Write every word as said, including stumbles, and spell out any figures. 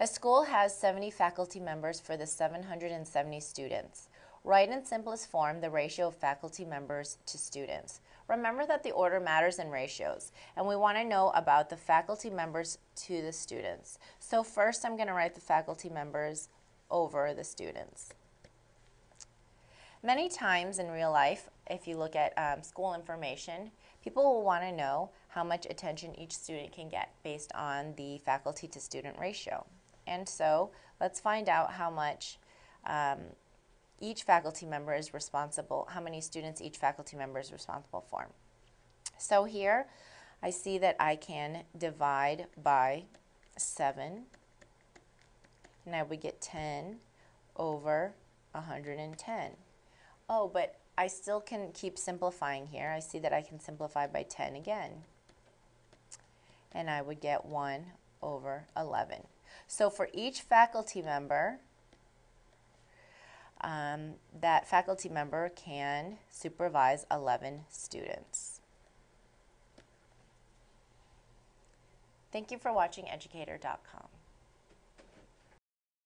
A school has seventy faculty members for the seven hundred seventy students. Write in simplest form the ratio of faculty members to students. Remember that the order matters in ratios, and we want to know about the faculty members to the students. So first I'm going to write the faculty members over the students. Many times in real life, if you look at um, school information, people will want to know how much attention each student can get based on the faculty to student ratio. And so let's find out how much um, each faculty member is responsible, how many students each faculty member is responsible for. So here I see that I can divide by seven, and I would get ten over one hundred ten. Oh, but I still can keep simplifying here. I see that I can simplify by ten again, and I would get one over eleven. So for each faculty member, um, that faculty member can supervise eleven students. Thank you for watching Educator dot com.